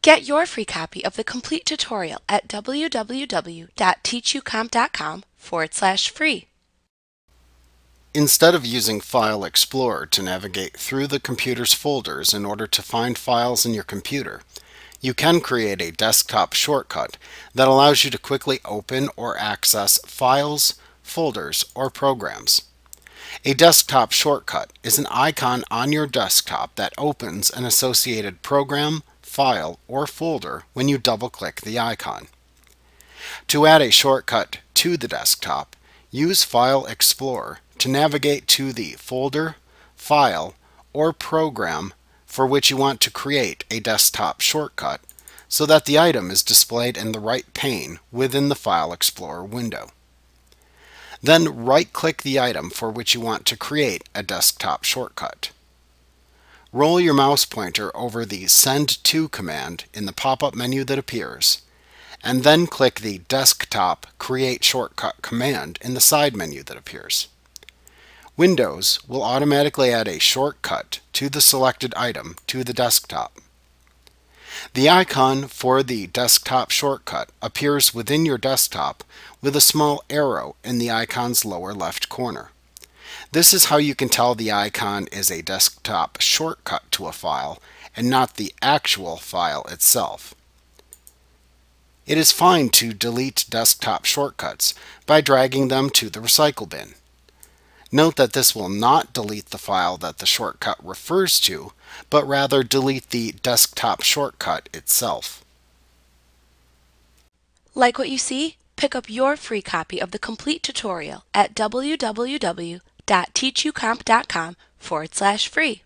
Get your free copy of the complete tutorial at www.teachucomp.com/free. Instead of using File Explorer to navigate through the computer's folders in order to find files in your computer, you can create a desktop shortcut that allows you to quickly open or access files, folders, or programs. A desktop shortcut is an icon on your desktop that opens an associated program, file, or folder when you double-click the icon. To add a shortcut to the desktop, use File Explorer to navigate to the folder, file, or program for which you want to create a desktop shortcut so that the item is displayed in the right pane within the File Explorer window. Then right-click the item for which you want to create a desktop shortcut. Roll your mouse pointer over the Send To command in the pop-up menu that appears, and then click the Desktop Create Shortcut command in the side menu that appears. Windows will automatically add a shortcut to the selected item to the desktop. The icon for the desktop shortcut appears within your desktop with a small arrow in the icon's lower left corner. This is how you can tell the icon is a desktop shortcut to a file and not the actual file itself. It is fine to delete desktop shortcuts by dragging them to the recycle bin. Note that this will not delete the file that the shortcut refers to, but rather delete the desktop shortcut itself. Like what you see? Pick up your free copy of the complete tutorial at www.teachucomp.com/free.